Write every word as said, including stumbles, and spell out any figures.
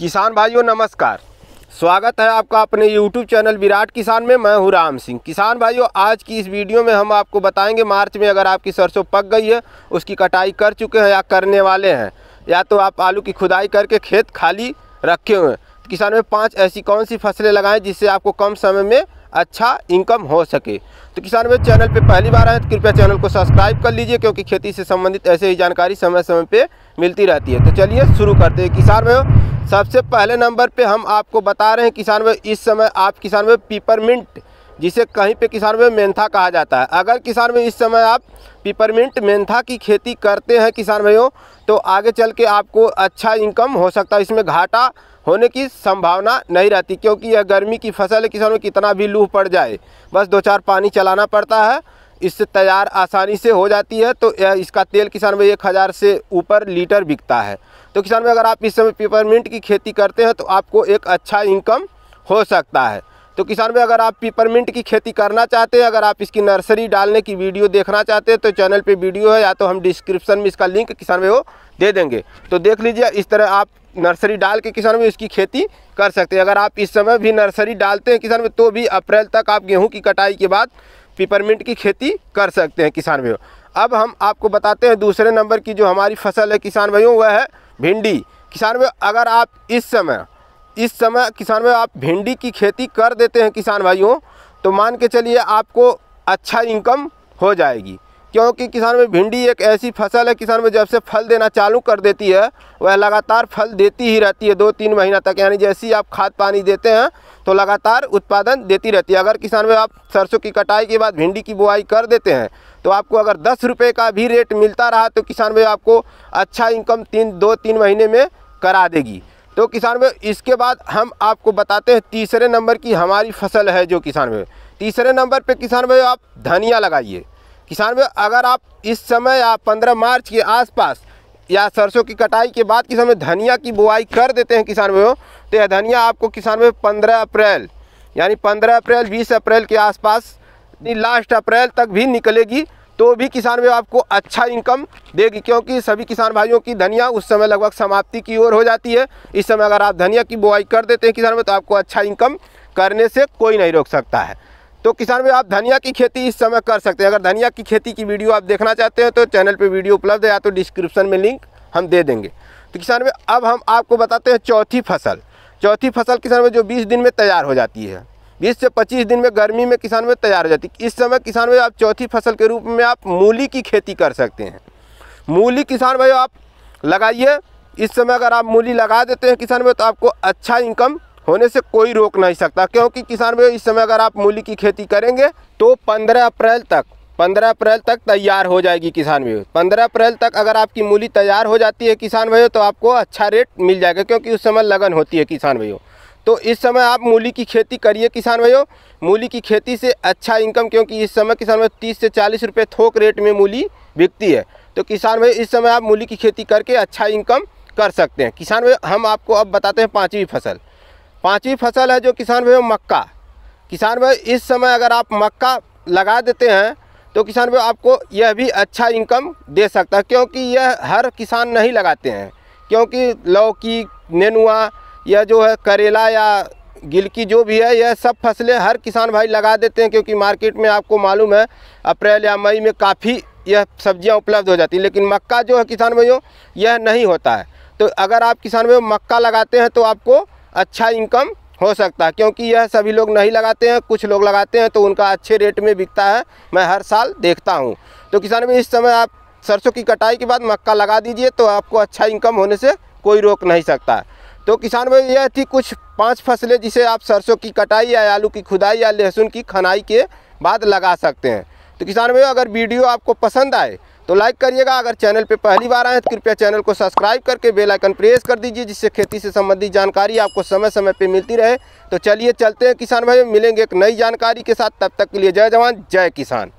किसान भाइयों नमस्कार, स्वागत है आपका अपने यूट्यूब चैनल विराट किसान में। मैं हूं राम सिंह। किसान भाइयों, आज की इस वीडियो में हम आपको बताएंगे मार्च में अगर आपकी सरसों पक गई है, उसकी कटाई कर चुके हैं या करने वाले हैं, या तो आप आलू की खुदाई करके खेत खाली रखे हुए हैं, किसान में पाँच ऐसी कौन सी फसलें लगाएं जिससे आपको कम समय में अच्छा इनकम हो सके। तो किसान भाई, चैनल पे पहली बार आए तो कृपया चैनल को सब्सक्राइब कर लीजिए, क्योंकि खेती से संबंधित ऐसे ही जानकारी समय समय पे मिलती रहती है। तो चलिए शुरू करते हैं। किसान भाई, सबसे पहले नंबर पे हम आपको बता रहे हैं किसान भाई, इस समय आप किसान भाई पिपरमिंट, जिसे कहीं पे किसान भाई मेंथा कहा जाता है, अगर किसान भाई इस समय आप पिपरमिंट मेंथा की खेती करते हैं किसान भाइयों, तो आगे चल के आपको अच्छा इनकम हो सकता है। इसमें घाटा होने की संभावना नहीं रहती, क्योंकि यह गर्मी की फसल है किसान में, कितना भी लू पड़ जाए बस दो चार पानी चलाना पड़ता है, इससे तैयार आसानी से हो जाती है। तो इसका तेल किसान में एक हज़ार से ऊपर लीटर बिकता है। तो किसान में अगर आप इस समय पिपरमिंट की खेती करते हैं तो आपको एक अच्छा इनकम हो सकता है। तो किसान में अगर आप पिपरमिंट की खेती करना चाहते हैं, अगर आप इसकी नर्सरी डालने की वीडियो देखना चाहते हैं, तो चैनल पे वीडियो है, या तो हम डिस्क्रिप्शन में इसका लिंक किसान में वो दे देंगे, तो देख लीजिए। इस तरह आप नर्सरी डाल के किसान में इसकी खेती कर सकते हैं। अगर आप इस समय भी नर्सरी डालते हैं किसान में, तो भी अप्रैल तक आप गेहूँ की कटाई के बाद पिपरमिंट की खेती कर सकते हैं किसान भाइयों। अब हम आपको बताते हैं दूसरे नंबर की जो हमारी फसल है किसान भाइयों, वह है भिंडी। किसान भाई, अगर आप इस समय इस समय किसान भाई आप भिंडी की खेती कर देते हैं किसान भाइयों, तो मान के चलिए आपको अच्छा इनकम हो जाएगी, क्योंकि किसान भाई भिंडी एक ऐसी फसल है किसान भाई, जब से फल देना चालू कर देती है वह लगातार फल देती ही रहती है दो तीन महीना तक, यानी जैसे ही आप खाद पानी देते हैं तो लगातार उत्पादन देती रहती है। अगर किसान भाई आप सरसों की कटाई के बाद भिंडी की बुआई कर देते हैं, तो आपको अगर दस रुपये का भी रेट मिलता रहा तो किसान भाई आपको अच्छा इनकम तीन दो तीन महीने में करा देगी। तो किसान भाई, इसके बाद हम आपको बताते हैं तीसरे नंबर की हमारी फसल है जो किसान भाई, तीसरे नंबर पे किसान भाई आप धनिया लगाइए। किसान भाई, अगर आप इस समय या पंद्रह मार्च के आसपास या सरसों की कटाई के बाद किसान भाई धनिया की बुआई कर देते हैं किसान भाइयों, तो यह धनिया आपको किसान भाई पंद्रह अप्रैल यानी पंद्रह अप्रैल बीस अप्रैल के आसपास, लास्ट अप्रैल तक भी निकलेगी, तो भी किसान भाई आपको अच्छा इनकम देगी, क्योंकि सभी किसान भाइयों की धनिया उस समय लगभग समाप्ति की ओर हो जाती है। इस समय अगर आप धनिया की बुआई कर देते हैं किसान भाई, तो आपको अच्छा इनकम करने से कोई नहीं रोक सकता है। तो किसान भाई, आप धनिया की खेती इस समय कर सकते हैं। अगर धनिया की खेती की वीडियो आप देखना चाहते हैं तो चैनल पर वीडियो उपलब्ध है, या तो डिस्क्रिप्शन में लिंक हम दे देंगे। तो किसान भाई, अब हम आपको बताते हैं चौथी फसल। चौथी फसल किसान भाई जो बीस दिन में तैयार हो जाती है, बीस से पच्चीस दिन में गर्मी में किसान में तैयार हो जाती है। इस समय किसान भाई आप चौथी फसल के रूप में आप मूली की खेती कर सकते हैं। मूली किसान भाई आप लगाइए। इस समय अगर आप मूली लगा देते हैं किसान भाई, तो आपको अच्छा इनकम होने से कोई रोक नहीं सकता, क्योंकि किसान भाई इस समय अगर आप मूली की खेती करेंगे तो पंद्रह अप्रैल तक पंद्रह अप्रैल तक तैयार हो जाएगी किसान भाई। पंद्रह अप्रैल तक अगर आपकी मूली तैयार हो जाती है किसान भाई, तो आपको अच्छा रेट मिल जाएगा, क्योंकि उस समय लगन होती है किसान भाइयों। तो इस समय आप मूली की खेती करिए किसान भाइयों। मूली की खेती से अच्छा इनकम, क्योंकि इस समय किसान भाई तीस से चालीस रुपये थोक रेट में मूली बिकती है। तो किसान भाई, इस समय आप मूली की खेती करके अच्छा इनकम कर सकते हैं किसान भाई। हम आपको अब बताते हैं पाँचवीं फसल। पाँचवीं फसल है जो किसान भाई मक्का। किसान भाई, इस समय अगर आप मक्का लगा देते हैं तो किसान भाई आपको यह भी अच्छा इनकम दे सकता है, क्योंकि यह हर किसान नहीं लगाते हैं, क्योंकि लौकी, नेनुआ, यह जो है करेला या गिलकी जो भी है, यह सब फसलें हर किसान भाई लगा देते हैं, क्योंकि मार्केट में आपको मालूम है अप्रैल या मई में काफ़ी यह सब्जियां उपलब्ध हो जाती हैं, लेकिन मक्का जो है किसान भाइयों यह नहीं होता है। तो अगर आप किसान भाई मक्का लगाते हैं तो आपको अच्छा इनकम हो सकता है, क्योंकि यह सभी लोग नहीं लगाते हैं, कुछ लोग लगाते हैं तो उनका अच्छे रेट में बिकता है, मैं हर साल देखता हूँ। तो किसान भाई, इस समय आप सरसों की कटाई के बाद मक्का लगा दीजिए, तो आपको अच्छा इनकम होने से कोई रोक नहीं सकता। तो किसान भाई, यह थी कुछ पांच फसलें जिसे आप सरसों की कटाई या आलू की खुदाई या लहसुन की खनाई के बाद लगा सकते हैं। तो किसान भाई, अगर वीडियो आपको पसंद आए तो लाइक करिएगा। अगर चैनल पर पहली बार आए तो कृपया चैनल को सब्सक्राइब करके बेल आइकन प्रेस कर दीजिए, जिससे खेती से संबंधित जानकारी आपको समय समय पर मिलती रहे। तो चलिए चलते हैं किसान भाई, मिलेंगे एक नई जानकारी के साथ। तब तक के लिए जय जवान, जय किसान।